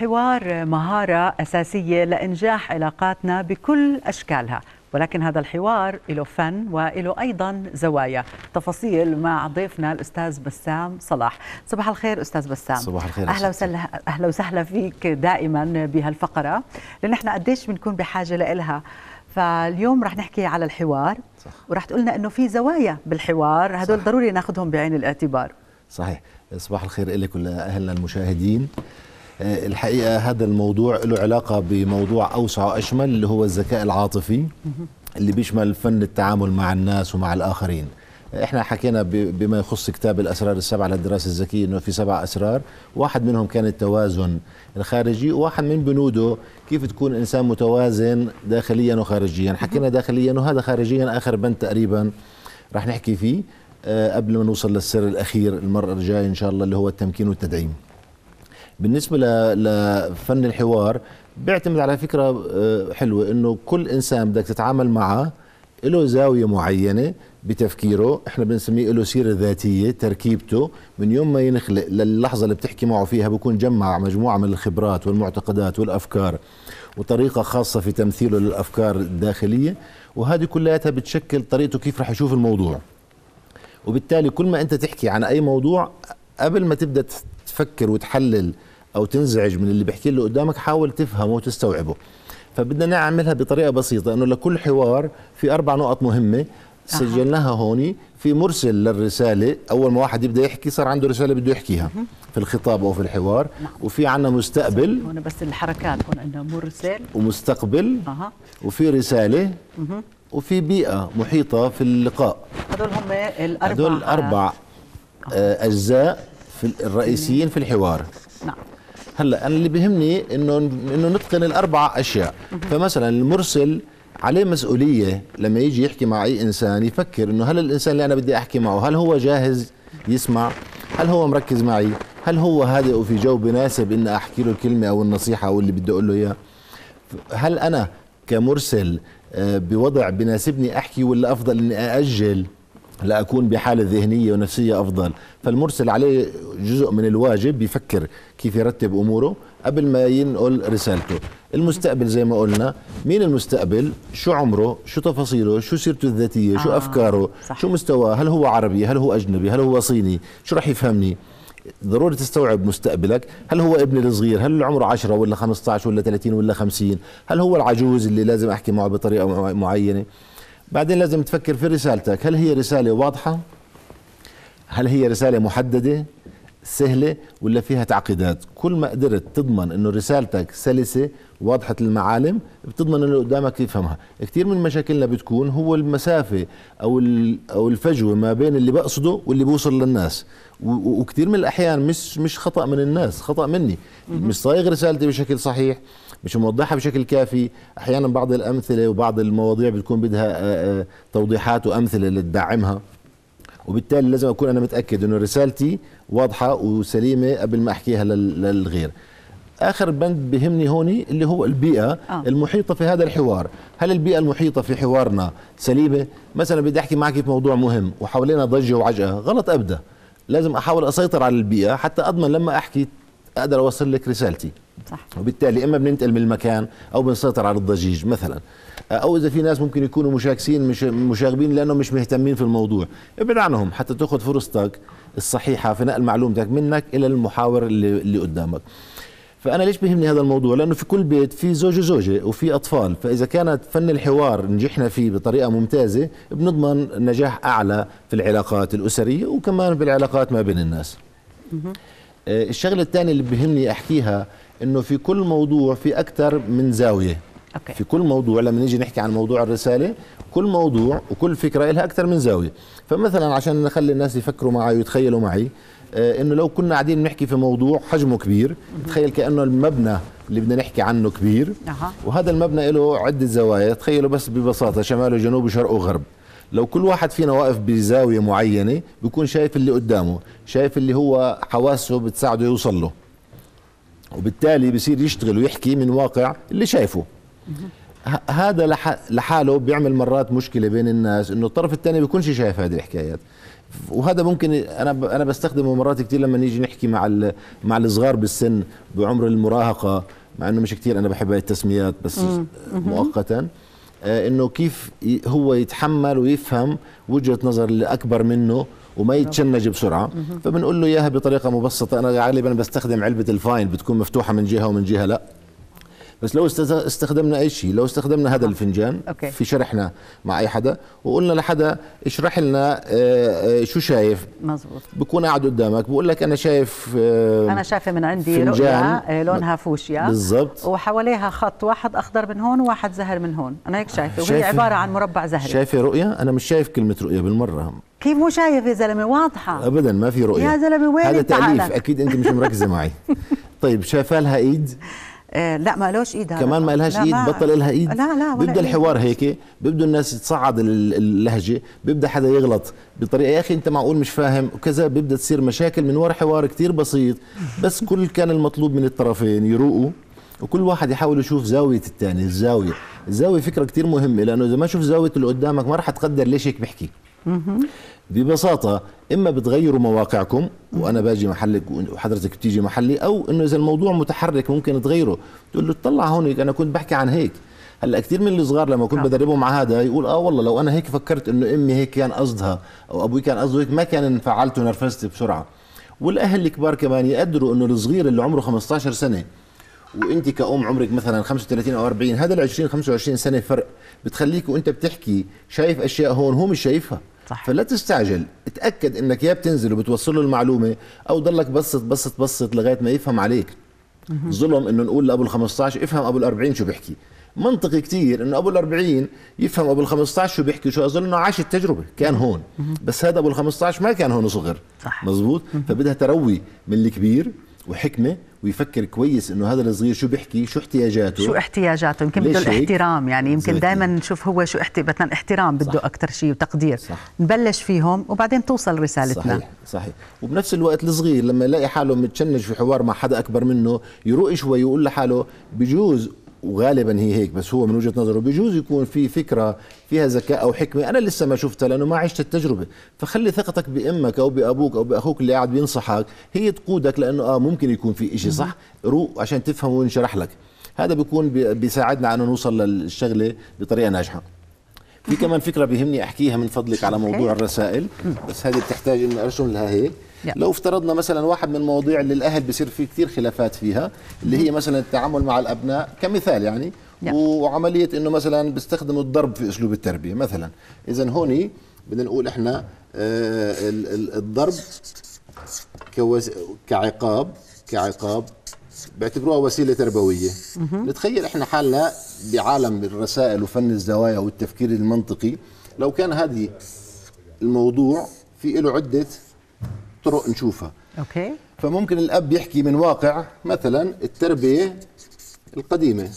الحوار مهارة أساسية لإنجاح علاقاتنا بكل أشكالها، ولكن هذا الحوار له فن وله أيضا زوايا. تفاصيل مع ضيفنا الأستاذ بسام صلاح. صباح الخير أستاذ بسام. صباح الخير. أهلا وسهلا فيك دائما بهالفقرة لأن احنا قديش بنكون بحاجة لإلها. فاليوم رح نحكي على الحوار، ورح تقولنا أنه في زوايا بالحوار، هدول صح. ضروري ناخذهم بعين الاعتبار. صحيح. صباح الخير لك وأهلا المشاهدين. الحقيقة هذا الموضوع له علاقة بموضوع أوسع وأشمل اللي هو الذكاء العاطفي اللي بيشمل فن التعامل مع الناس ومع الآخرين. احنا حكينا بما يخص كتاب الأسرار السبعة للدراسة الذكية انه في 7 أسرار، واحد منهم كان التوازن الخارجي، وواحد من بنوده كيف تكون إنسان متوازن داخليا وخارجيا. حكينا داخليا وهذا خارجيا، آخر بند تقريبا رح نحكي فيه قبل ما نوصل للسر الأخير المرة الجاية إن شاء الله اللي هو التمكين والتدعيم. بالنسبة لفن الحوار بيعتمد على فكرة حلوة، إنه كل إنسان بدك تتعامل معه له زاوية معينة بتفكيره، إحنا بنسميه له سيرة ذاتية، تركيبته من يوم ما ينخلق للحظة اللي بتحكي معه فيها بكون جمع مجموعة من الخبرات والمعتقدات والأفكار وطريقة خاصة في تمثيله للأفكار الداخلية، وهذه كلها بتشكل طريقته كيف رح يشوف الموضوع. وبالتالي كل ما أنت تحكي عن أي موضوع قبل ما تبدأ تفكر وتحلل أو تنزعج من اللي بحكي له قدامك، حاول تفهمه وتستوعبه. فبدنا نعملها بطريقة بسيطة، أنه لكل حوار في 4 نقط مهمة سجلناها هوني في مرسل للرسالة. أول ما واحد يبدأ يحكي صار عنده رسالة بده يحكيها في الخطاب أو في الحوار، وفي عنا مستقبل هون، بس الحركات هون عندنا مرسل ومستقبل وفي رسالة وفي بيئة محيطة في اللقاء. هذول هم الأربع، هذول 4 أجزاء الرئيسيين في الحوار. نعم. هلا انا اللي بيهمني انه نتقن ال4 اشياء. فمثلا المرسل عليه مسؤوليه لما يجي يحكي مع اي انسان يفكر انه هل الانسان اللي انا بدي احكي معه هل هو جاهز يسمع؟ هل هو مركز معي؟ هل هو هادئ وفي جو بناسب اني احكي له الكلمه او النصيحه او اللي بدي اقول له اياه؟ هل انا كمرسل بوضع بناسبني احكي ولا افضل اني ااجل لأكون بحالة ذهنية ونفسية أفضل؟ فالمرسل عليه جزء من الواجب يفكر كيف يرتب أموره قبل ما ينقل رسالته. المستقبل زي ما قلنا، مين المستقبل؟ شو عمره؟ شو تفاصيله؟ شو سيرته الذاتية؟ شو أفكاره؟ صح. شو مستواه؟ هل هو عربي؟ هل هو أجنبي؟ هل هو صيني؟ شو رح يفهمني؟ ضروري تستوعب مستقبلك. هل هو ابني الصغير؟ هل عمره 10 ولا 15 ولا 30 ولا 50؟ هل هو العجوز اللي لازم أحكي معه بطريقة معينة؟ بعدين لازم تفكر في رسالتك، هل هي رسالة واضحة؟ هل هي رسالة محددة؟ سهلة ولا فيها تعقيدات؟ كل ما قدرت تضمن انه رسالتك سلسة واضحة المعالم بتضمن انه قدامك يفهمها. كثير من مشاكلنا بتكون هو المسافة او الفجوة ما بين اللي بقصده واللي بوصل للناس، وكثير من الاحيان مش خطأ من الناس، خطأ مني، مش صايغ رسالتي بشكل صحيح، مش موضحها بشكل كافي. احيانا بعض الامثله وبعض المواضيع بتكون بدها توضيحات وامثله لتدعمها، وبالتالي لازم اكون انا متاكد انه رسالتي واضحه وسليمه قبل ما احكيها للغير. اخر بند بهمني هوني اللي هو البيئه المحيطه في هذا الحوار. هل البيئه المحيطه في حوارنا سليمه؟ مثلا بدي احكي معك في موضوع مهم وحوالينا ضجه وعجقه، غلط ابدا. لازم احاول اسيطر على البيئه حتى اضمن لما احكي اقدر اوصل لك رسالتي. صح. وبالتالي اما بننتقل من المكان او بنسيطر على الضجيج مثلا، او اذا في ناس ممكن يكونوا مشاكسين مش مشاغبين لانه مش مهتمين في الموضوع، ابعد عنهم حتى تاخذ فرصتك الصحيحه في نقل معلومتك منك الى المحاور اللي قدامك. فانا ليش بيهمني هذا الموضوع؟ لانه في كل بيت في زوج وزوجه وفي اطفال، فاذا كانت فن الحوار نجحنا فيه بطريقه ممتازه بنضمن نجاح اعلى في العلاقات الاسريه وكمان بالعلاقات ما بين الناس. الشغله الثانيه اللي بيهمني احكيها انه في كل موضوع في اكثر من زاويه. أوكي. في كل موضوع لما نيجي نحكي عن موضوع الرساله، كل موضوع وكل فكره لها اكثر من زاويه. فمثلا عشان نخلي الناس يفكروا معي ويتخيلوا معي انه لو كنا قاعدين بنحكي في موضوع حجمه كبير، تخيل كانه المبنى اللي بدنا نحكي عنه كبير، وهذا المبنى له عده زوايا. تخيلوا بس ببساطه شمال وجنوب وشرق وغرب. لو كل واحد فينا واقف بزاويه معينه بيكون شايف اللي قدامه، شايف اللي هو حواسه بتساعده يوصل له، وبالتالي بصير يشتغل ويحكي من واقع اللي شايفه. هذا لحاله بيعمل مرات مشكله بين الناس، انه الطرف الثاني بيكونش شايف هذه الحكايات، وهذا ممكن انا بستخدمه مرات كثير لما نيجي نحكي مع الصغار بالسن بعمر المراهقه، مع انه مش كثير انا بحب هاي التسميات بس مؤقتا، انه كيف هو يتحمل ويفهم وجهه نظر اللي اكبر منه وما يتشنج بسرعه، فبنقول له اياها بطريقه مبسطه. انا غالبا بستخدم علبه الفاين، بتكون مفتوحه من جهه ومن جهه لا، بس لو استخدمنا اي شيء، لو استخدمنا هذا الفنجان في شرحنا مع اي حدا وقلنا لحدا اشرح لنا شو شايف، مزبوط، بكون قاعد قدامك بقول لك انا شايف، انا شايفه من عندي رؤيا لونها فوشيا بالضبط، وحواليها خط واحد اخضر من هون وواحد زهر من هون، انا هيك شايفه، وهي عباره عن مربع زهري. شايفه رؤيا؟ انا مش شايف كلمه رؤيا بالمره. كيف مو شايف يا زلمه؟ واضحه ابدا، ما في رؤيا يا زلمه، وين هذا تأليف؟ اكيد انت مش مركزه معي. طيب شايفه لها ايد؟ لا ما لهاش ايد، كمان ما لهاش ايد، بطل لها ايد، لا بيبدا الحوار هيك، بيبدوا الناس يتصعد اللهجه، بيبدا حدا يغلط بطريقه، يا اخي انت معقول مش فاهم وكذا، بيبدا تصير مشاكل من وراء حوار كثير بسيط، بس كل كان المطلوب من الطرفين يروقوا وكل واحد يحاول يشوف زاويه الثاني. الزاويه فكره كثير مهمه، لانه اذا ما شوف زاويه اللي قدامك ما راح تقدر ليش هيك بحكي. ببساطه اما بتغيروا مواقعكم وانا باجي محلك وحضرتك بتيجي محلي، او انه اذا الموضوع متحرك ممكن تغيره، تقول له اطلع هون انا كنت بحكي عن هيك. هلا كثير من الصغار لما كنت بدربهم على هذا يقول والله لو انا هيك فكرت انه امي هيك كان قصدها او ابوي كان قصده هيك ما كان انفعلت ونرفزت بسرعه. والاهل الكبار كمان يقدروا انه الصغير اللي عمره 15 سنه وانت كأم عمرك مثلا 35 او 40، هذا ال 20 25 سنه فرق بتخليك وانت بتحكي شايف اشياء هون هو مش شايفها، صح. فلا تستعجل، اتاكد انك يا بتنزل وبتوصل له المعلومه او ضلك بسط لغايه ما يفهم عليك. ظلم انه نقول لابو ال 15 افهم ابو ال 40 شو بيحكي، منطقي كثير انه ابو ال 40 يفهم ابو ال 15 شو بيحكي، شو اظن انه عاش التجربه، كان هون، بس هذا ابو ال 15 ما كان هون صغر، صح. مزبوط، فبدها تروي من الكبير وحكمه ويفكر كويس انه هذا الصغير شو بيحكي، شو احتياجاته، يمكن بده الاحترام، يعني يمكن دائما نشوف هو شو مثلا احترام بده اكثر شيء وتقدير، صح. نبلش فيهم وبعدين توصل رسالتنا. صحيح. وبنفس الوقت الصغير لما يلاقي حاله متشنج في حوار مع حدا اكبر منه يروق شوي ويقول لحاله بجوز، وغالبا هي هيك بس هو من وجهه نظره، بجوز يكون في فكره فيها ذكاء او حكمه انا لسه ما شفتها لانه ما عشت التجربه، فخلي ثقتك بامك او بابوك او باخوك اللي قاعد بينصحك هي تقودك، لانه ممكن يكون في شيء صح، روق عشان تفهم وينشرح لك. هذا بيكون بيساعدنا انه نوصل للشغله بطريقه ناجحه. في كمان فكره بيهمني احكيها من فضلك على موضوع الرسائل، بس هذه بتحتاج اني ارسم لها هيك. لو افترضنا مثلا واحد من المواضيع اللي الاهل بصير في كثير خلافات فيها اللي هي مثلا التعامل مع الابناء كمثال، يعني وعمليه انه مثلا بيستخدموا الضرب في اسلوب التربيه مثلا، اذا هوني بدنا نقول احنا الضرب كعقاب بيعتبروها وسيله تربويه. نتخيل احنا حالنا بعالم الرسائل وفن الزوايا والتفكير المنطقي، لو كان هذه الموضوع في له عده طرق نشوفها. اوكي. فممكن الاب يحكي من واقع مثلا التربيه القديمه،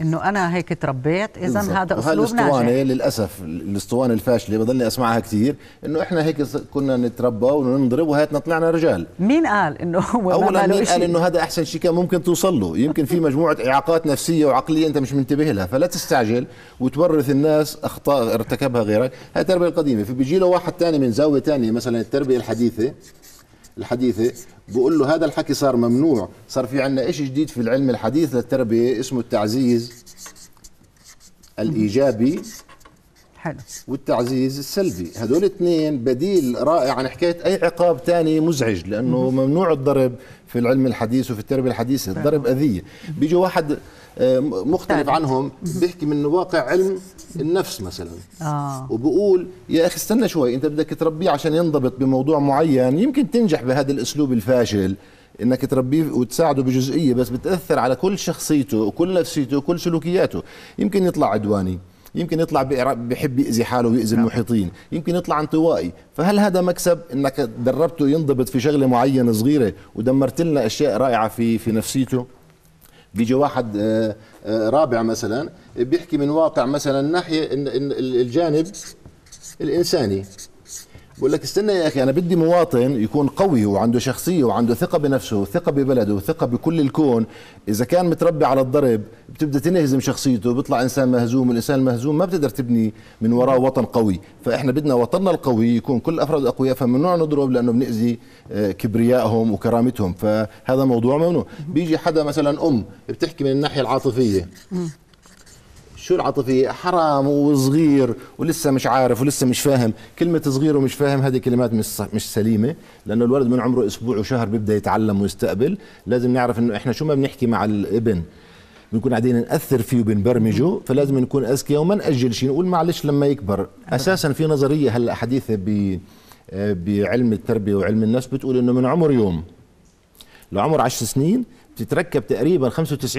انه انا هيك تربيت اذا هذا اسلوب ناجح. الاسطوانه للاسف، الاسطوانه الفاشله بضلني اسمعها كثير، انه احنا هيك كنا نتربى وننضرب وهاتنا طلعنا رجال. مين قال انه هو اولا مين قال انه هذا احسن شيء كان ممكن توصل له؟ يمكن في مجموعه اعاقات نفسيه وعقليه انت مش منتبه لها، فلا تستعجل وتورث الناس اخطاء ارتكبها غيرك، هاي التربيه القديمه. فبيجي له واحد ثاني من زاويه ثانيه مثلا التربيه الحديثه بقول له هذا الحكي صار ممنوع، صار في عندنا شيء جديد في العلم الحديث للتربيه اسمه التعزيز الايجابي حلو والتعزيز السلبي، هذول اثنين بديل رائع عن حكايه اي عقاب ثاني مزعج، لانه ممنوع الضرب في العلم الحديث وفي التربيه الحديثه، الضرب اذيه. بيجي واحد مختلف عنهم بيحكي من واقع علم النفس مثلا وبقول يا اخي استنى شوي، انت بدك تربيه عشان ينضبط بموضوع معين، يمكن تنجح بهذا الاسلوب الفاشل انك تربيه وتساعده بجزئيه، بس بتاثر على كل شخصيته وكل نفسيته وكل سلوكياته، يمكن يطلع عدواني، يمكن يطلع بحب يأذي حاله ويأذي المحيطين، يمكن يطلع انطوائي. فهل هذا مكسب انك دربته ينضبط في شغله معينه صغيره ودمرت لنا اشياء رائعه في نفسيته؟ بيجي واحد رابع مثلا بيحكي من واقع مثلا ناحيه الجانب الانساني، بقول لك استنى يا اخي، انا بدي مواطن يكون قوي وعنده شخصيه وعنده ثقه بنفسه وثقه ببلده وثقه بكل الكون. اذا كان متربي على الضرب بتبدا تنهزم شخصيته، بيطلع انسان مهزوم، والانسان المهزوم ما بتقدر تبني من وراه وطن قوي. فاحنا بدنا وطننا القوي يكون كل افراد اقوياء، فممنوع نضرب لانه بنأذي كبريائهم وكرامتهم، فهذا موضوع ممنوع. بيجي حدا مثلا بتحكي من الناحيه العاطفيه، شو العاطفية؟ حرام وصغير ولسه مش عارف ولسه مش فاهم. كلمة صغير ومش فاهم هذه كلمات مش سليمة، لأنه الولد من عمره أسبوع وشهر بيبدأ يتعلم ويستقبل. لازم نعرف إنه إحنا شو ما بنحكي مع الابن بنكون قاعدين نأثر فيه وبنبرمجه، فلازم نكون أذكياء وما نأجل شيء، نقول معلش لما يكبر. أساسا في نظرية هلا حديثة بعلم التربية وعلم النفس بتقول إنه من عمر يوم لعمر 10 سنين بتتركب تقريبا 95%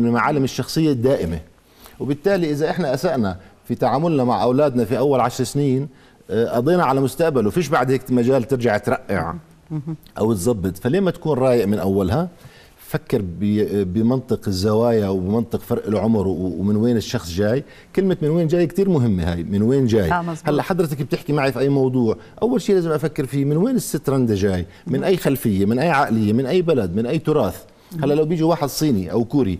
من معالم الشخصية الدائمة. وبالتالي إذا إحنا أسأنا في تعاملنا مع أولادنا في أول 10 سنين قضينا على مستقبله، وفيش بعد هيك مجال ترجع ترقع أو تزبط. فليه ما تكون رايق من أولها؟ فكر بمنطق الزوايا وبمنطق فرق العمر ومن وين الشخص جاي. كلمة من وين جاي كتير مهمة، هاي من وين جاي. هلا حضرتك بتحكي معي في أي موضوع، أول شيء لازم أفكر فيه من وين السترندة جاي، من أي خلفية، من أي عقلية، من أي بلد، من أي تراث. هلا لو بيجي واحد صيني أو كوري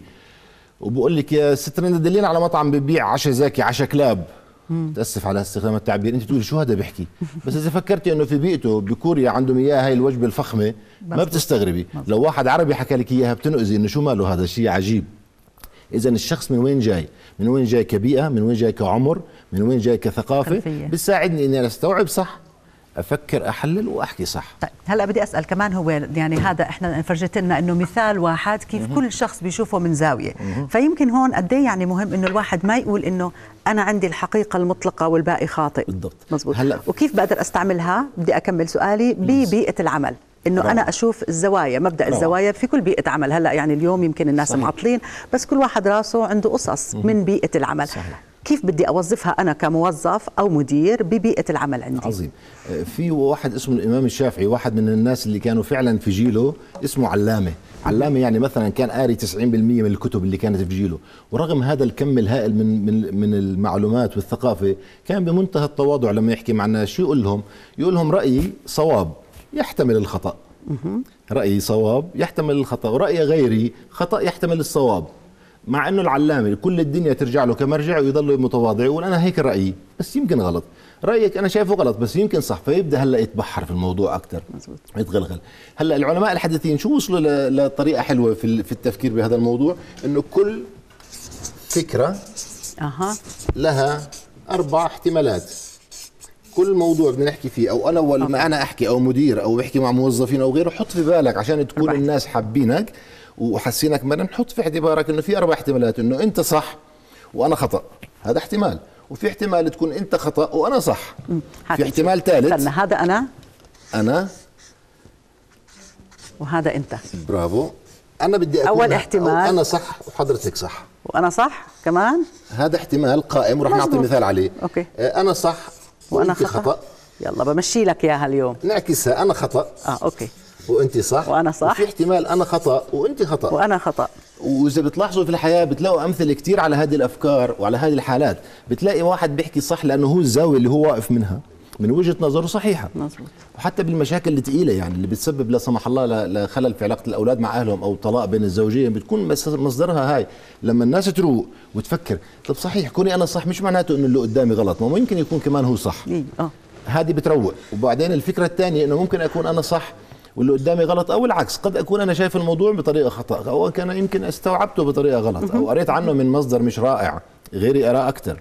وبقول لك يا سترنا دلينا على مطعم ببيع 10 زاكي 10 كلاب، بتأسف على استخدام التعبير، انت بتقولي شو هذا بحكي؟ بس اذا فكرتي انه في بيئته بكوريا عندهم اياها هاي الوجبه الفخمه ما بتستغربي، لو واحد عربي حكى لك اياها بتنقزي انه شو ماله هذا شيء عجيب. اذا الشخص من وين جاي؟ من وين جاي كبيئه؟ من وين جاي كعمر؟ من وين جاي كثقافه؟ بتساعدني اني انا استوعب صح، افكر، احلل، واحكي صح. طيب هلا بدي اسال كمان، هو يعني هذا احنا فرجت لنا انه مثال واحد كيف كل شخص بيشوفه من زاويه، فيمكن هون قد ايه يعني مهم انه الواحد ما يقول انه انا عندي الحقيقه المطلقه والباقي خاطئ. بالضبط، مزبوط. هلا وكيف بقدر استعملها؟ بدي اكمل سؤالي ببيئه العمل، انه انا اشوف الزوايا، مبدا الزوايا في كل بيئه عمل. هلا يعني اليوم يمكن الناس معطلين، بس كل واحد راسه عنده قصص من بيئه العمل. صحيح. كيف بدي أوظفها أنا كموظف أو مدير ببيئة العمل عندي؟ عظيم. في واحد اسمه الإمام الشافعي، واحد من الناس اللي كانوا فعلا في جيله اسمه علامة. علامة يعني مثلا كان قاري 90% من الكتب اللي كانت في جيله، ورغم هذا الكم الهائل من المعلومات والثقافة كان بمنتهى التواضع لما يحكي مع الناس. شو يقول لهم؟ يقول لهم رأيي صواب يحتمل الخطأ، رأيي صواب يحتمل الخطأ، ورأي غيري خطأ يحتمل الصواب. مع انه العلامه كل الدنيا ترجع له كمرجع ويضل متواضع ويقول انا هيك رايي بس يمكن غلط، رايك انا شايفه غلط بس يمكن صح. فيبدا هلا يتبحر في الموضوع اكثر، يتغلغل. هلا العلماء الحديثين شو وصلوا لطريقه حلوه في التفكير بهذا الموضوع، انه كل فكره لها 4 احتمالات. كل موضوع بدنا نحكي فيه او انا ما انا احكي او مدير او بحكي مع موظفين او غيره، حط في بالك عشان تكون الناس حابينك وحسينك، بدنا نحط في اعتبارك انه في 4 احتمالات، انه انت صح وانا خطا، هذا احتمال، وفي احتمال تكون انت خطا وانا صح، في احتمال ثالث هذا انا وهذا انت. برافو. انا بدي اكون اول احتمال انا صح وحضرتك صح وانا صح كمان، هذا احتمال قائم وراح نعطي مثال عليه. اوكي. انا صح وانا خطا، يلا بمشي لك اياها اليوم، نعكسها، انا خطا اوكي وانت صح وانا صح، وفي احتمال انا خطا وانت خطا وانا خطا. واذا بتلاحظوا في الحياه بتلاقوا امثله كثير على هذه الافكار وعلى هذه الحالات. بتلاقي واحد بيحكي صح لانه هو الزاويه اللي هو واقف منها من وجهه نظره صحيحه. مظبوط. وحتى بالمشاكل الثقيله يعني اللي بتسبب لا سمح الله لخلل في علاقه الاولاد مع اهلهم او طلاق بين الزوجين، بتكون مصدرها هاي. لما الناس تروق وتفكر طب صحيح كوني انا صح مش معناته انه اللي قدامي غلط، ما ممكن يكون كمان هو صح. هذه بتروق. وبعدين الفكره الثانيه انه ممكن اكون انا صح واللي قدامي غلط، او العكس، قد اكون انا شايف الموضوع بطريقه خطا او كان يمكن استوعبته بطريقه غلط او قريت عنه من مصدر مش رائع، غيري اراه اكثر.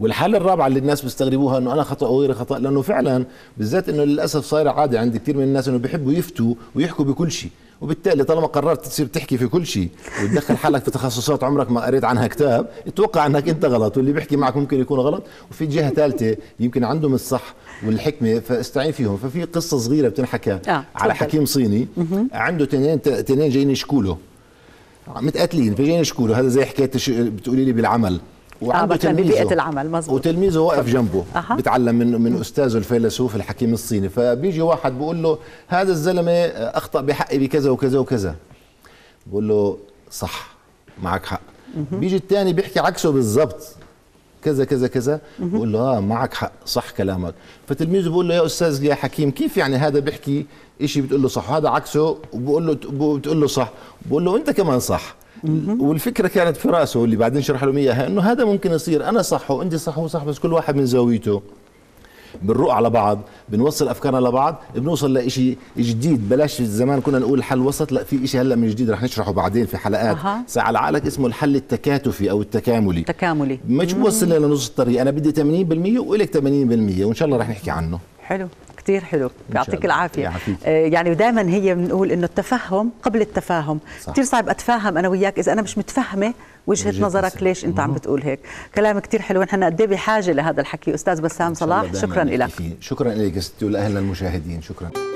والحاله الرابعه اللي الناس بيستغربوها انه انا خطا وغيري خطا، لانه فعلا بالذات انه للاسف صايره عاده عند كثير من الناس انه بيحبوا يفتوا ويحكوا بكل شيء، وبالتالي طالما قررت تصير تحكي في كل شيء وتدخل حالك في تخصصات عمرك ما قريت عنها كتاب، اتوقع انك انت غلط واللي بيحكي معك ممكن يكون غلط، وفي جهه ثالثه يمكن عندهم الصح والحكمه فاستعين فيهم. ففي قصه صغيره بتنحكى على حكيم صيني عنده تنين جايين يشكوله، متقاتلين فجايين يشكوله، هذا زي حكايه بتقولي لي بالعمل، وعنده بيئة العمل. مظبوط. وتلميذه واقف جنبه بتعلم من استاذه الفيلسوف الحكيم الصيني. فبيجي واحد بقول له هذا الزلمه اخطا بحقي بكذا وكذا وكذا، بقول له صح معك حق. بيجي الثاني بيحكي عكسه بالضبط، كذا كذا كذا، بقول له اه معك حق صح كلامك. فتلميذه بقول له يا استاذ يا حكيم كيف يعني هذا بيحكي شيء بتقول له صح وهذا عكسه وبقول له بتقول له صح، بقول له انت كمان صح. والفكره كانت في راسه اللي بعدين شرح لهم اياها انه هذا ممكن يصير، انا صح وانت صح وصح، بس كل واحد من زاويته. بنروق على بعض، بنوصل افكارنا لبعض، بنوصل لشيء جديد، بلاش زمان كنا نقول حل وسط، لا في شيء هلا من جديد رح نشرحه بعدين في حلقات، على عقلك اسمه الحل التكاتفي او التكاملي. التكاملي مش وصلنا لنص الطريق، انا بدي 80% والك 80% وان شاء الله رح نحكي عنه. حلو، كثير حلو، يعطيك العافية. يعني دائما هي بنقول انه التفهم قبل التفاهم، كثير صعب اتفاهم انا وياك اذا انا مش متفهمة وجهة نظرك ليش انت عم بتقول هيك. كلام كثير حلو، نحن قد ايه بحاجة لهذا الحكي. استاذ بسام صلاح شكرا لك. شكرا لك يا ستي ولاهل المشاهدين، شكرا.